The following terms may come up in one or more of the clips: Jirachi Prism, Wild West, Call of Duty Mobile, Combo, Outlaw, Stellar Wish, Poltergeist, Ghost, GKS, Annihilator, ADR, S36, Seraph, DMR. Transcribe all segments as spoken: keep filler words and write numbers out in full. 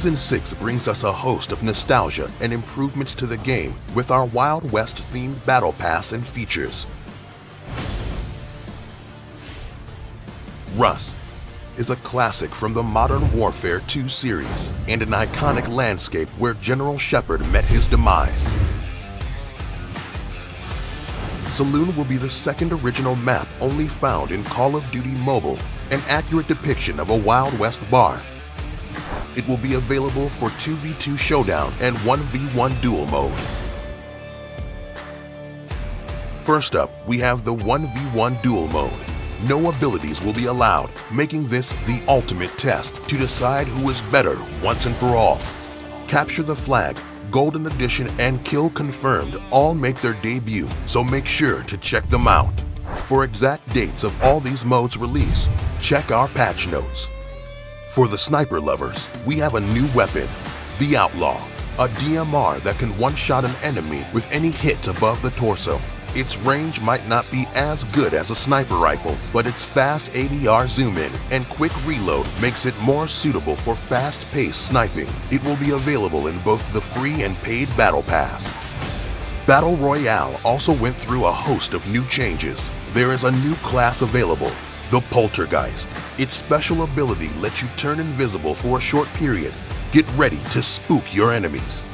Season six brings us a host of nostalgia and improvements to the game with our Wild West themed battle pass and features. Rust is a classic from the Modern Warfare two series and an iconic landscape where General Shepard met his demise. Saloon will be the second original map only found in Call of Duty Mobile, an accurate depiction of a Wild West bar. It will be available for two v two showdown and one v one duel mode. First up, we have the one v one duel mode. No abilities will be allowed, making this the ultimate test to decide who is better once and for all. Capture the Flag, Golden Edition, and Kill Confirmed all make their debut, so make sure to check them out. For exact dates of all these modes' release, check our patch notes. For the sniper lovers, we have a new weapon, the Outlaw, a D M R that can one-shot an enemy with any hit above the torso. Its range might not be as good as a sniper rifle, but its fast A D R zoom-in and quick reload makes it more suitable for fast-paced sniping. It will be available in both the free and paid Battle Pass. Battle Royale also went through a host of new changes. There is a new class available, the Poltergeist. Its special ability lets you turn invisible for a short period. Get ready to spook your enemies.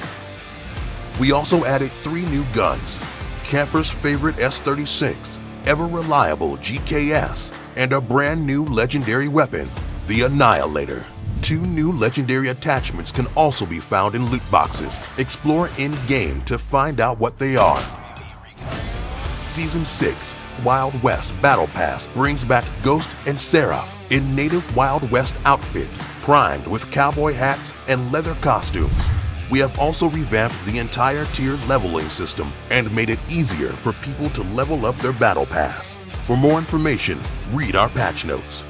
We also added three new guns: Camper's favorite S thirty-six, ever-reliable G K S, and a brand new legendary weapon, the Annihilator. Two new legendary attachments can also be found in loot boxes. Explore in-game to find out what they are. Season six Wild West Battle Pass brings back Ghost and Seraph in native Wild West outfit, primed with cowboy hats and leather costumes. We have also revamped the entire tier leveling system and made it easier for people to level up their battle pass. For more information, read our patch notes.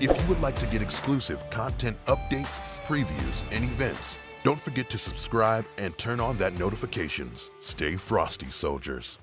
If you would like to get exclusive content updates, previews, and events, don't forget to subscribe and turn on that notifications. Stay frosty, soldiers.